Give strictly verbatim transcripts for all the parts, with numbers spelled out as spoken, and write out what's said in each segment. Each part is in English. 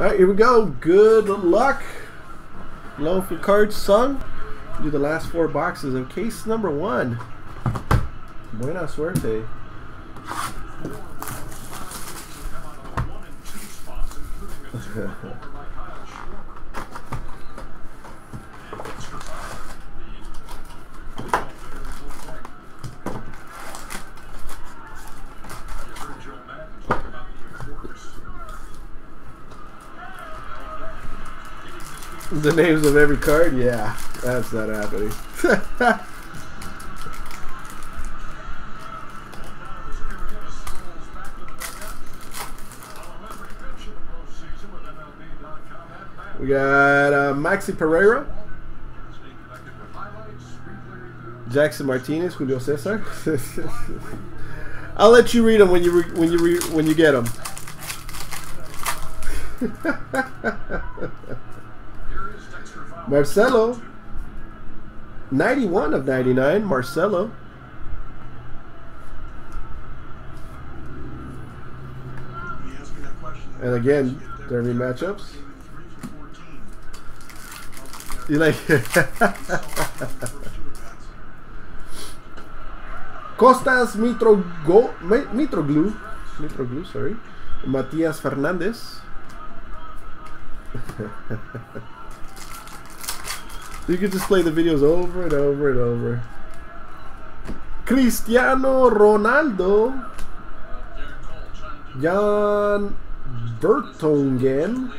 Alright, here we go. Good luck. Loan four cards sung. We'll do the last four boxes of case number one. Buena suerte. The names of every card? Yeah, that's not happening. We got uh, Maxi Pereira, Jackson Martinez, Julio Cesar. I'll let you read them when you re when you re when you get them. Marcelo, ninety-one of ninety-nine. Marcelo. And again, derby matchups. You like Kostas Mitroglou, Mitroglou, Mitroglou, sorry, Matias Fernandez. You can just play the videos over and over and over. Cristiano Ronaldo, Jan Vertonghen.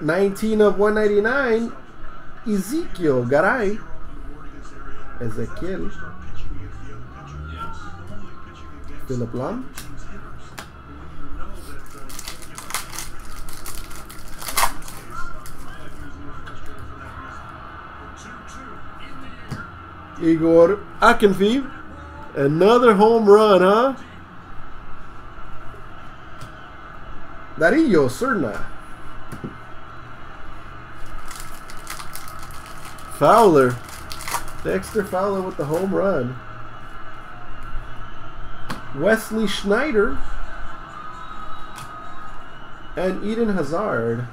nineteen of one ninety-nine, Ezekiel Garay. Ezekiel. Philip Lam. Igor Akinfeev. Another home run, huh? Darío Serna. Fowler, Dexter Fowler with the home run. Wesley Sneijder and Eden Hazard.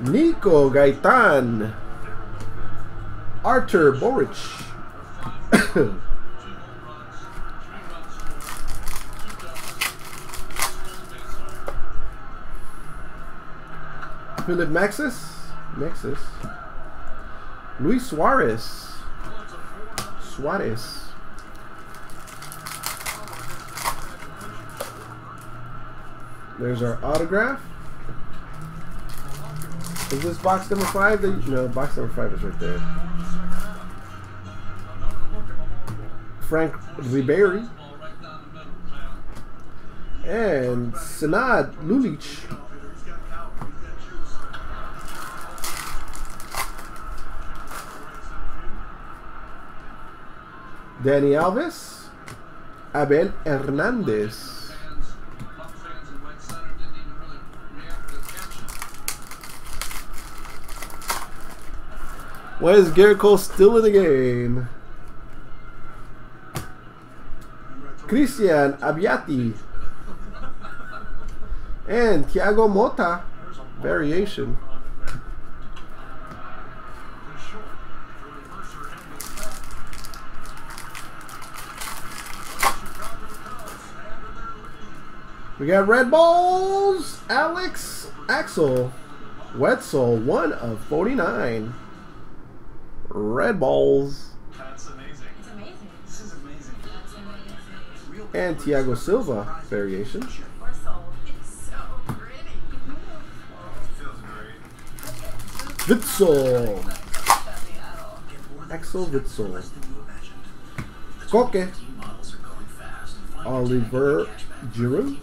Nico Gaetan, Artur Boric. Philip Maxis, Maxis, Luis Suarez, Suarez, there's our autograph. Is this box number five? That you, no, box number five is right there. Frank Ribery, and Senad Lulic. Danny Alves, Abel Hernandez, why is Gerrit Cole still in the game? Christian Abbiati and Thiago Motta, variation. We got Red Bulls, Alex, Axel Witsel, one of forty-nine. Red Bulls. That's amazing. That's amazing. This is amazing. That's amazing. And Thiago Silva, variation. It's so pretty. Witsel. Axel Witsel. Koke. Oliver Giroud.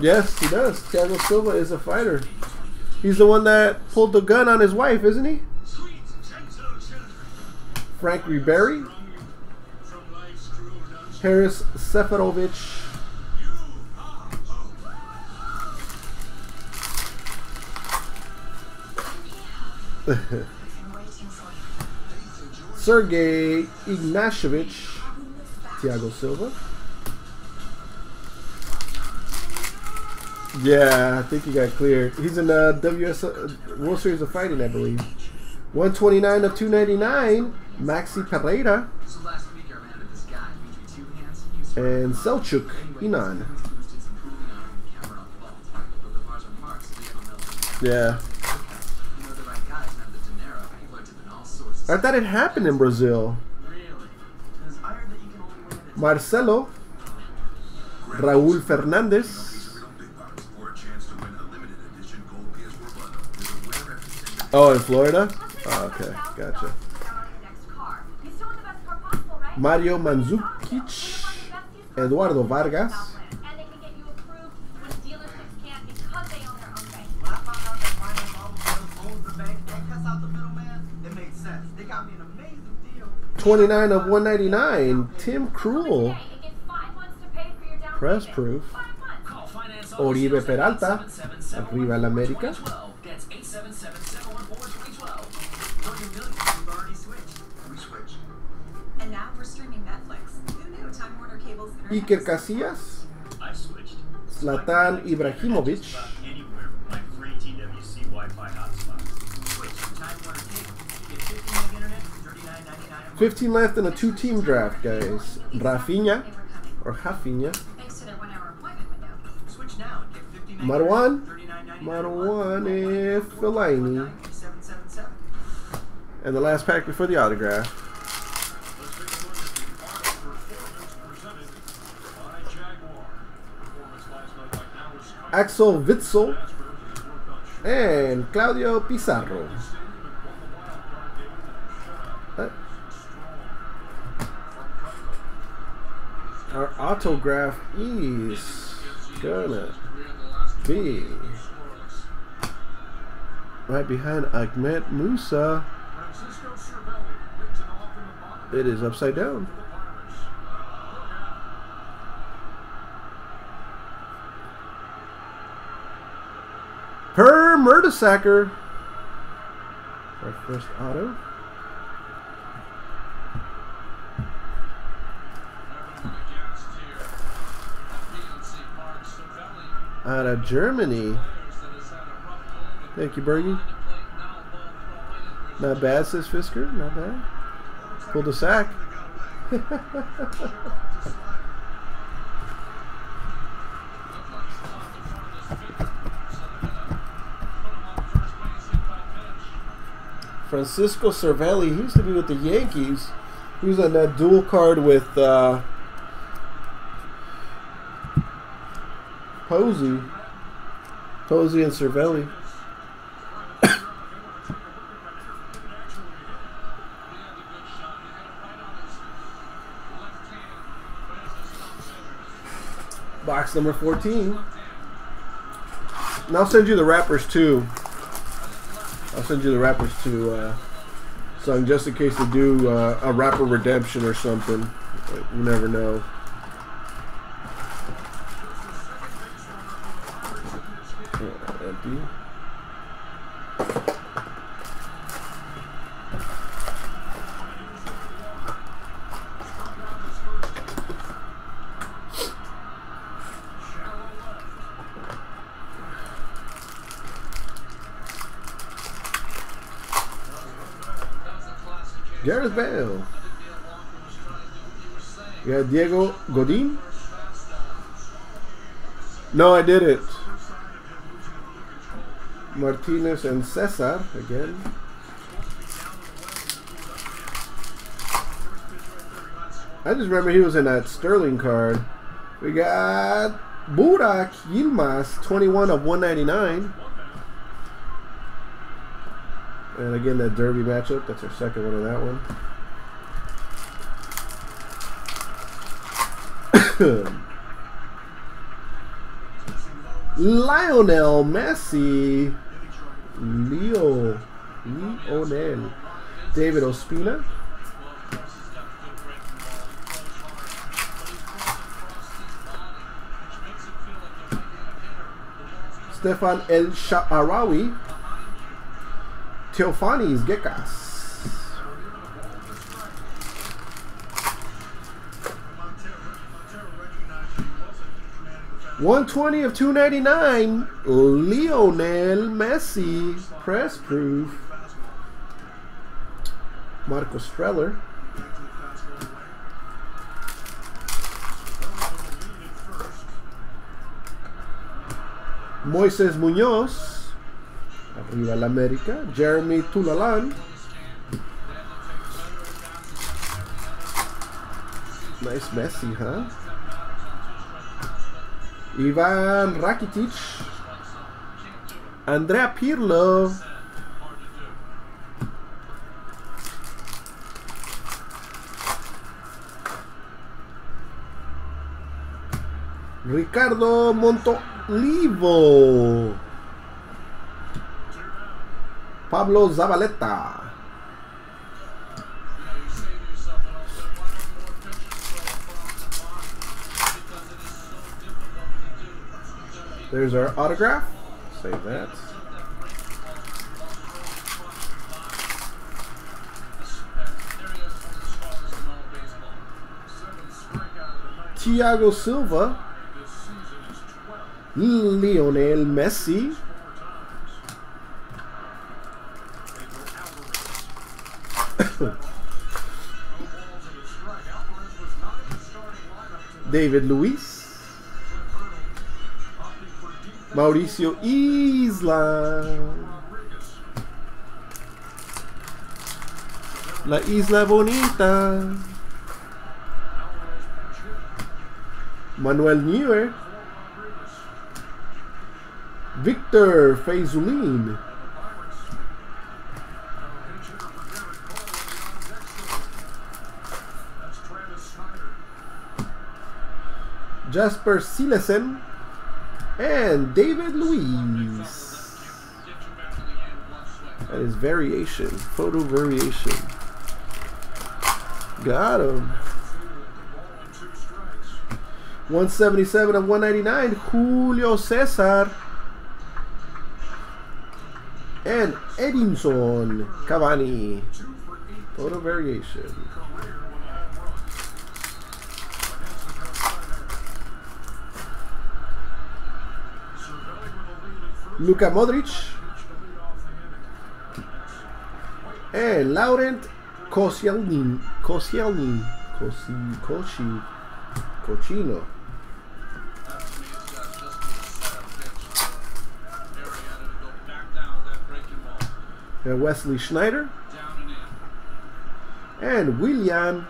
Yes, he does. Thiago Silva is a fighter. He's the one that pulled the gun on his wife, isn't he? Frank Ribery. Paris Seferovic. Sergei Ignashevich, Thiago Silva. Yeah, I think he got cleared. He's in the W S uh, World Series of Fighting, I believe. one twenty-nine of two ninety-nine, Maxi Pereira. And Selçuk İnan. Yeah. I thought it happened in Brazil. Marcelo, Raul Fernandez. Oh, in Florida? Oh, okay, gotcha. Mario Mandzukic, Eduardo Vargas. twenty-nine of one ninety-nine, Tim Krul. Press proof. Oribe Peralta, Arriba el América. Iker Casillas, Zlatan Ibrahimović. fifteen left in a two-team draft, guys. Rafinha or Rafinha. Marwan, Marwan and Fellaini. And the last pack before the autograph. Axel Witsel and Claudio Pizarro. Our autograph is gonna be right behind Ahmed Musa. It is upside down. Per Mertesacker. Our first auto. Out of Germany. Thank you, Bergie. Not bad, says Fisker. Not bad. Pulled a sack. Francisco Cervelli. He used to be with the Yankees. He was on that dual card with... Uh, Posey, Posey and Cervelli. Box number fourteen. And I'll send you the wrappers too. I'll send you the wrappers too, uh, Sung, just in case they do uh, a wrapper redemption or something. You never know. Gareth Bale. You got Diego Godin? No, I did it. Martinez and Cesar again. I just remember he was in that Sterling card. We got Burak Yilmaz, twenty-one of one ninety-nine. And again, that derby matchup. That's our second one of that one. Lionel Messi, Leo, Lionel, David Ospina, Stephan El Shaarawy, Teofanis Gekas. one twenty of two ninety-nine, Lionel Messi, press proof. Marco Streller. Moises Muñoz, arriba el América. Jeremy Tulalan. Nice Messi, huh? Ivan Rakitic, Andrea Pirlo, Ricardo Montolivo, Pablo Zabaleta. There's our autograph. Save that. Thiago Silva. Lionel Messi. David Luiz. Mauricio Isla. La Isla Bonita. Manuel Neuer. Victor Feyzulin. Jasper Cillessen. And David Luiz. That is variation. Photo variation. Got him. one seventy-seven of one ninety-nine. Julio Cesar. And Edinson Cavani. Photo variation. Luka Modric and Laurent Koscielny, Koscielny, Kosci, Kosci, Cochino. And Wesley Sneijder and William.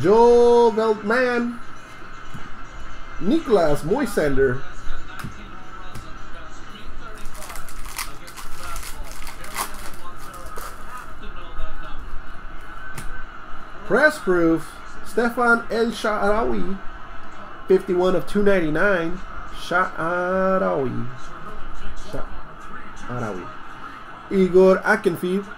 Joel Veltman, Niklas Moisander, press proof, Stephan El Shaarawy, fifty-one of two ninety-nine, Shaarawy, Shaarawy, Igor Akinfeev.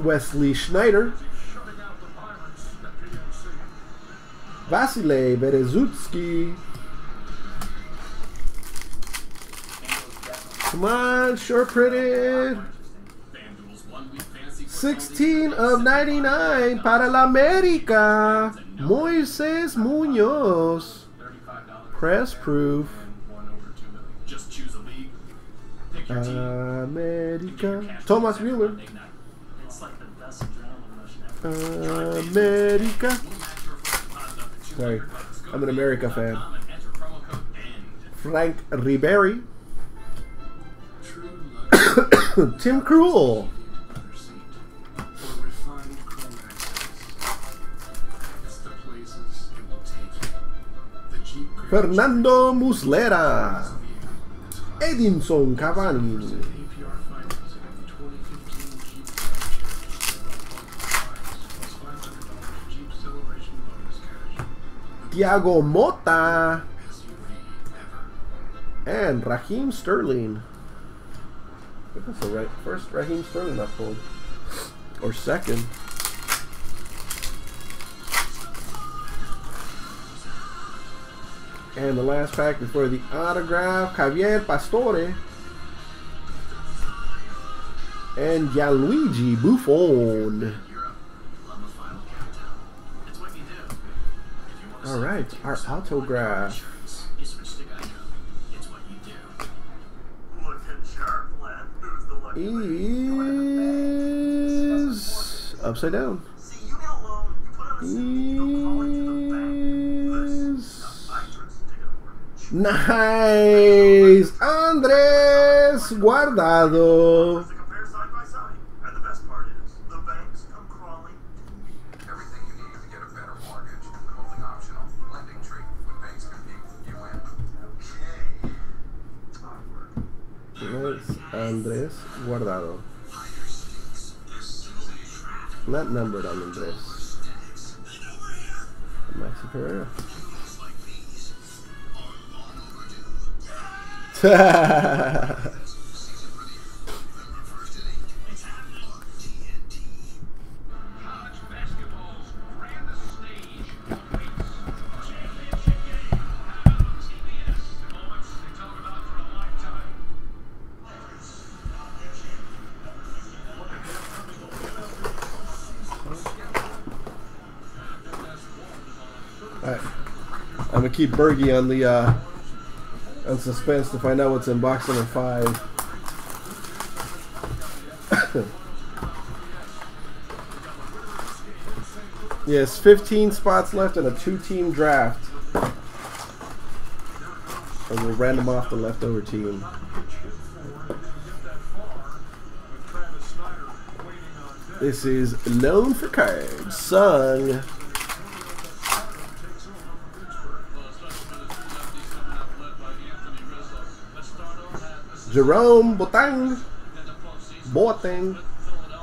Wesley Sneijder, Vasily Berezutski. Come on, short printed. sixteen of ninety-nine para la América. Moises Muñoz. Press proof. América. Thomas Müller. America. Sorry, I'm an America fan. Frank Ribery. Tim Krul. Fernando Muslera. Edinson Cavani. Thiago Motta. And Raheem Sterling. I think that's the right first Raheem Sterling I pulled. Or second. And the last pack before the autograph, Javier Pastore. And Gianluigi Buffon. All right, our autograph. Is upside down. Is nice, Andres Guardado. Andres Guardado. Not numbered on Andres. Maxi Pereira. Keep Bergie on the uh, on suspense to find out what's in box number five. Yes, fifteen spots left in a two-team draft, and we'll random off the leftover team. This is Loan for Cards, sung. Jerome Boateng, Boateng,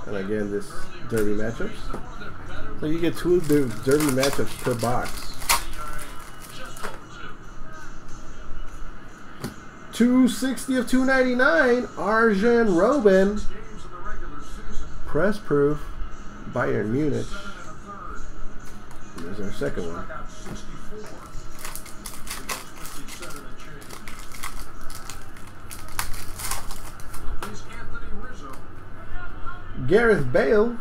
and again this derby matchups. So you get two derby matchups per box. two sixty of two ninety-nine, Arjen Robben, press proof, Bayern Munich. There's our second one. Gareth Bale,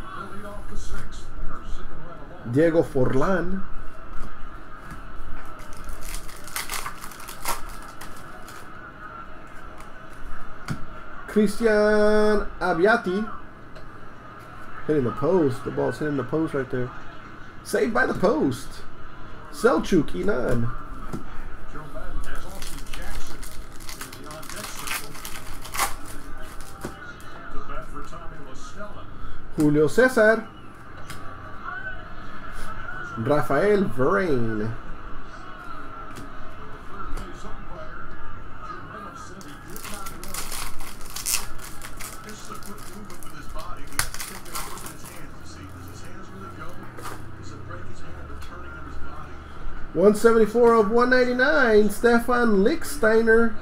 Diego Forlan, Christian Abbiati, hitting the post, the ball's hitting the post right there, saved by the post, Selçuk İnan, Julio Cesar, Rafael Varane, one seventy-four of one ninety-nine, Stefan Lichtsteiner,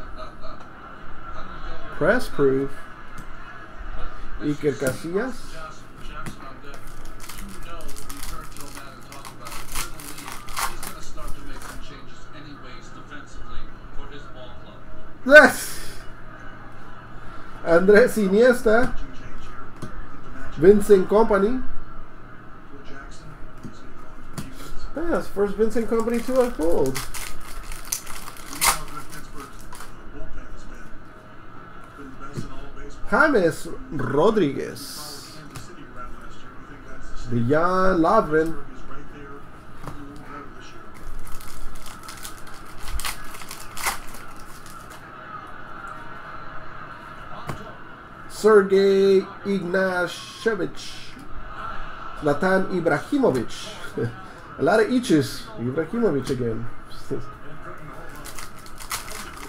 press proof, Iker Casillas. Yes! Andres Iniesta, Vincent Kompany. That's first Vincent Kompany to have pulled. James Rodriguez, Jan Vertonghen. Sergei Ignashevich, Zlatan Ibrahimović. A lot of itches. Ibrahimović again.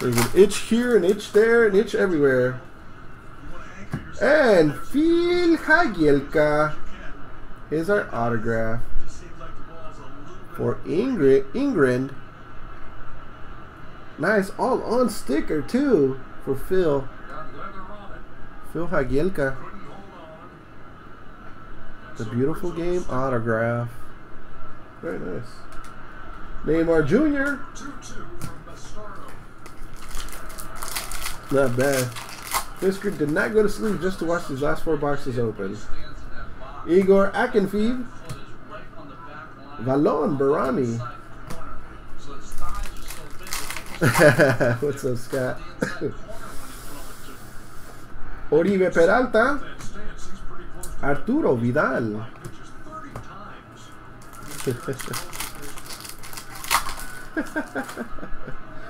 There's an itch here, an itch there, an itch everywhere. And Phil Hagielka is our autograph for Ingrid, England. Nice all-on sticker, too, for Phil. Phil Hagielka. The beautiful game autograph. Very nice. Neymar Junior Not bad. Fisker did not go to sleep just to watch these last four boxes open. Igor Akinfeev. Valon Barami. What's up, Scott? Oribe Peralta. Arturo Vidal.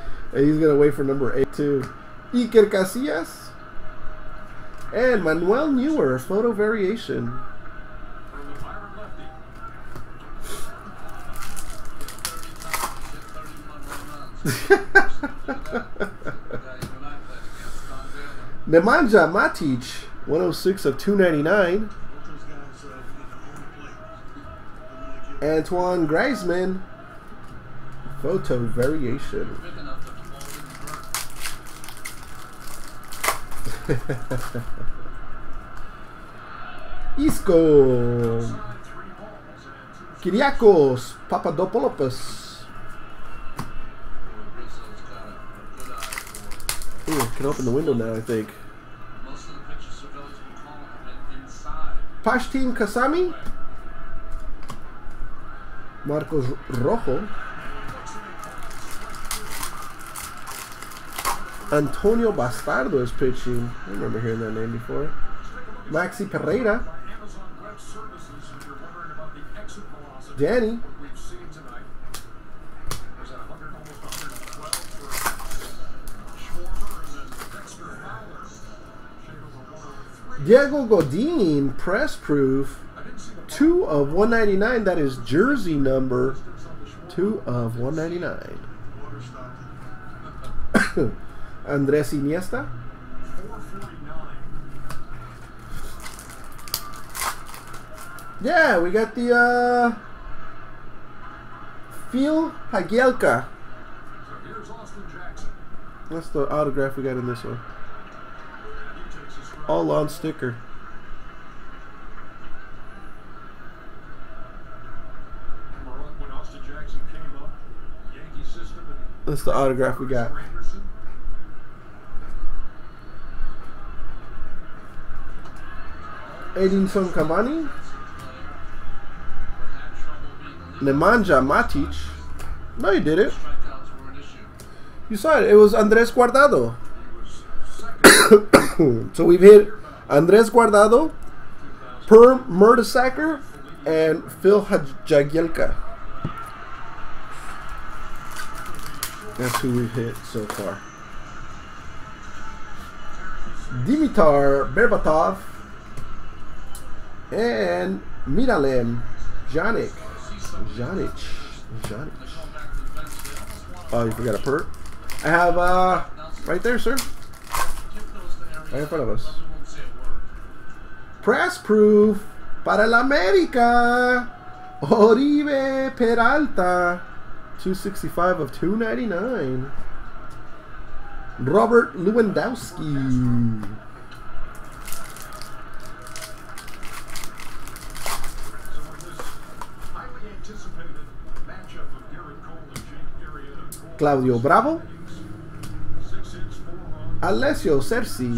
And he's going to wait for number eight, too. Iker Casillas. And Manuel Neuer, photo variation. Nemanja Matic, one oh six of two ninety-nine. Antoine Griezmann, photo variation. Isco, Kyriakos Papadopoulos. Ooh, I can open the window now, I think. Pashtin Kasami, Marcos Rojo, Antonio Bastardo is pitching. I remember hearing that name before. Maxi Pereira. Danny. Diego Godin, press proof. two of one ninety-nine. That is jersey number two of one ninety-nine. Andrés Iniesta. Yeah, we got the uh, Phil Hagielka. That's the autograph we got in this one. All on sticker. That's the autograph we got. Edinson Cavani, Nemanja Matic. No, you did it. You saw it. It was Andrés Guardado. So we've hit Andrés Guardado, Per Mertesacker, and Phil Hagielka. That's who we've hit so far. Dimitar Berbatov. And Miralem Janic. Janic. Janic. Oh, you forgot a perk. I have, uh, right there, sir. Right in front of us. Press proof. Para el América. Oribe Peralta. two sixty-five of two ninety-nine. Robert Lewandowski. Claudio Bravo, Alessio Cerci,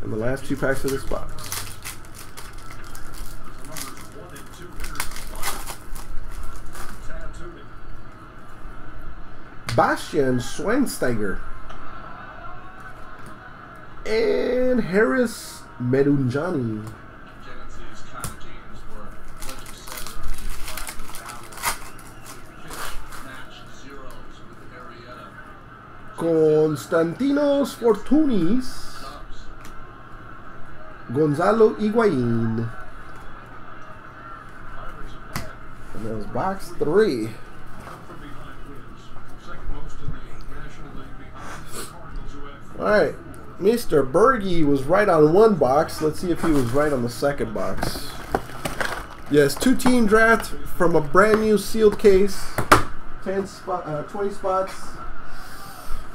and the last two packs of this box. Bastian Schweinsteiger and Harris Medunjani. Konstantinos Fortunis, Gonzalo Higuaín. And that was box three. Alright, Mister Berge was right on one box. Let's see if he was right on the second box. Yes, two team draft from a brand new sealed case. ten spot, uh, twenty spots,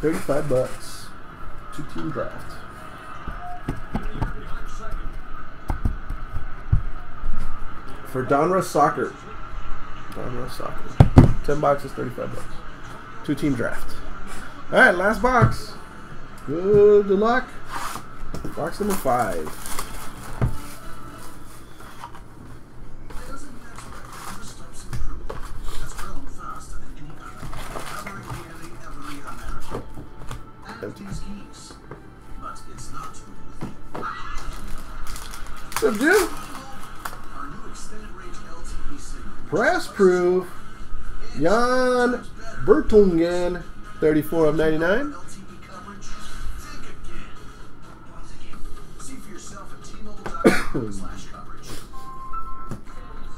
thirty-five bucks, two-team draft. For Donruss Soccer. Donruss Soccer. ten boxes, thirty-five bucks. Two-team draft. All right, last box. Good luck. Box number five. Empty. What's up, dude? Press proof. Jan Vertonghen, thirty-four of ninety-nine.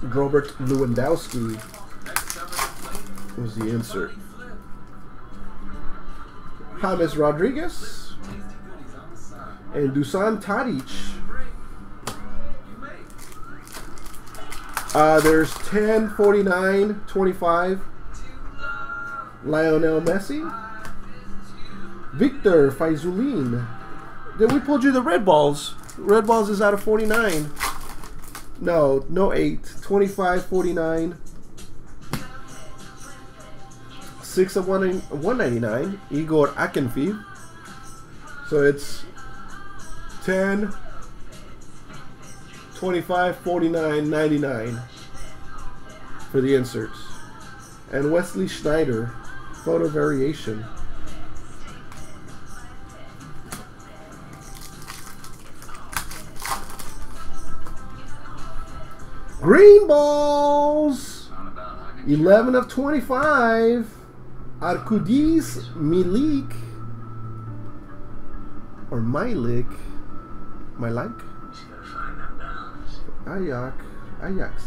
Robert Lewandowski was the insert. James Rodriguez and Dusan Tadic. Uh, there's ten, forty-nine, twenty-five. Lionel Messi. Victor Faizulin. Then we pulled you the red balls. Red balls is out of forty-nine. No, no eight. twenty-five, forty-nine. six of one ninety-nine. Igor Akinfeev. So it's ten, twenty-five, forty-nine, ninety-nine for the inserts. And Wesley Sneijder, photo variation. Green balls, eleven of twenty-five. Arkudiz Milik or Milik, Milik. Ajax, Ajax.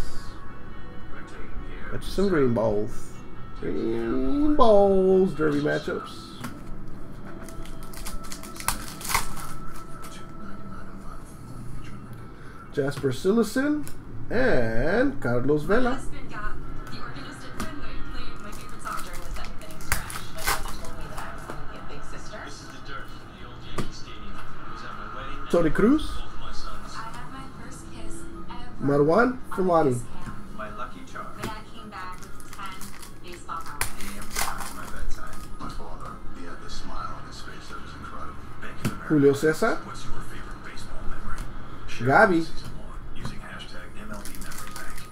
That's some green balls. Green balls, derby matchups. Jasper Cillessen and Carlos Vela. Tony Cruz. Marwan Fulani. My lucky charm. When I came back with ten baseball hours. My bedtime. My father, he had this smile on his face that was incredible. Bank of America. Julio Cesar. What's your favorite baseball memory? Gabi. Using hashtag M L B Memory Bank.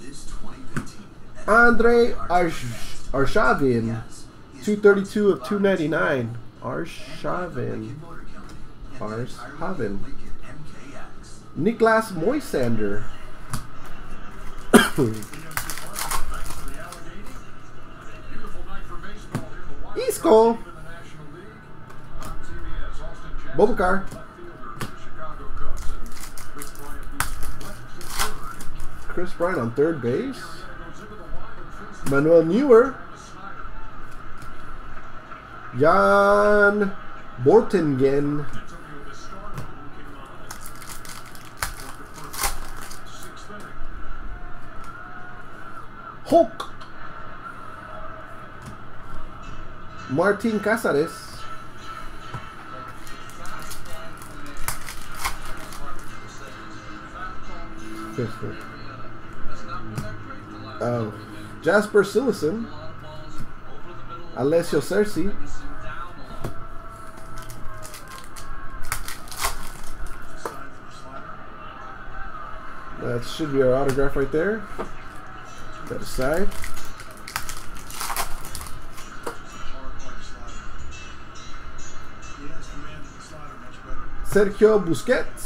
This twenty fifteen. Andre Arshavin. two thirty-two of two ninety-nine. Arshavin. Arshavin. Niklas Moisander. Isco. Bobakar. Chris Bryant on third base. Manuel Neuer. Jan Vertonghen. Hulk. Martin Casares. Oh. Jasper Cillessen. Alessio Cerci. That should be our autograph right there. That aside. Sergio Busquets.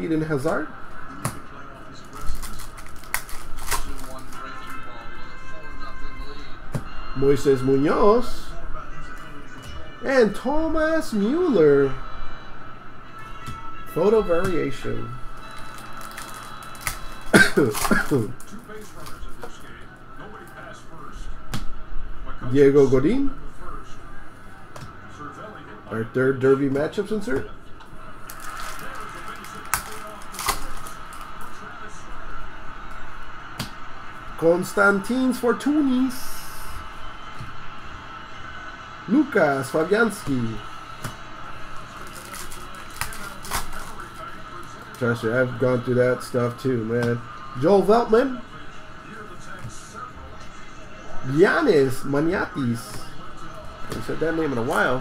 Eden Hazard. Moises Muñoz. And Thomas Mueller. Photo variation. Two base runners in this game. Nobody passed first. Diego Godin. Our third derby matchups insert. Konstantins Fortunis, Lukas Fabianski. Trust me, I've gone through that stuff too, man. Joel Veltman, Giannis Maniatis. I haven't said that name in a while.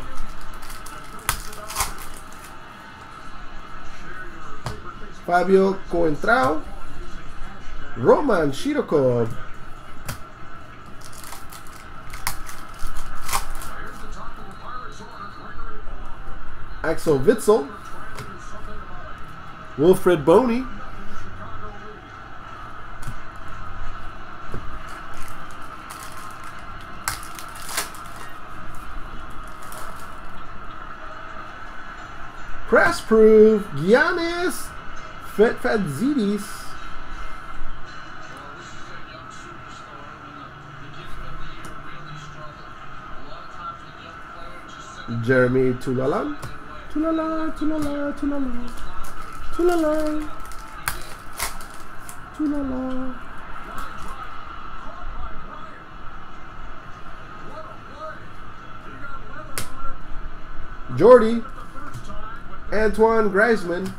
Fabio Coentrao, Roman Shirokov, Axel Witsel, Wilfred Boney, Press Proof, Giannis Fetfadzidis, Jeremy Tulalan, Tulala, Tulala, Tulala, Tulala, Tulala, Jordy, Antoine Griezmann,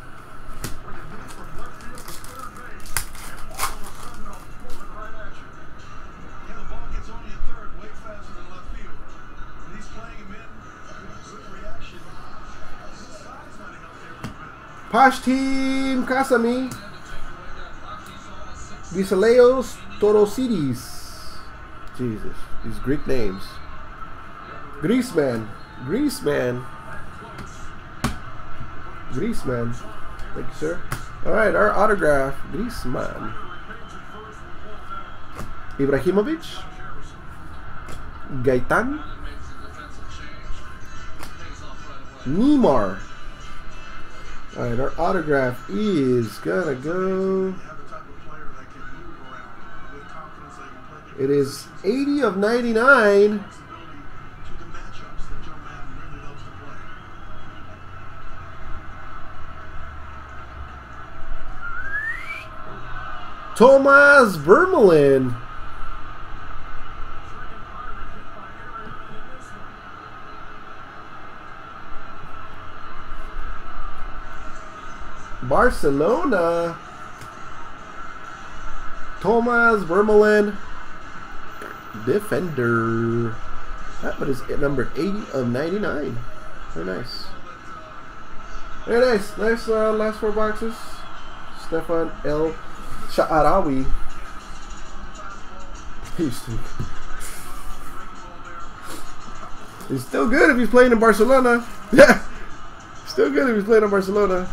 Pashtim Kasami, Basileos Torosides. Jesus, these Greek names. Griezmann, Griezmann, Griezmann. Thank you, sir. All right, our autograph, Griezmann. Ibrahimovic, Gaetan, Neymar. Alright, our autograph is gonna go. It is eighty of ninety-nine. Tomas Vermaelen. Barcelona, Tomas Vermaelen, defender. That one is at number eighty of ninety-nine. Very nice. Very nice. Nice uh, last four boxes. Stephan El Shaarawy. He's still, he's still good if he's playing in Barcelona. Yeah. Still good if he's playing in Barcelona.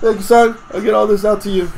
Thank you, son. I'll get all this out to you.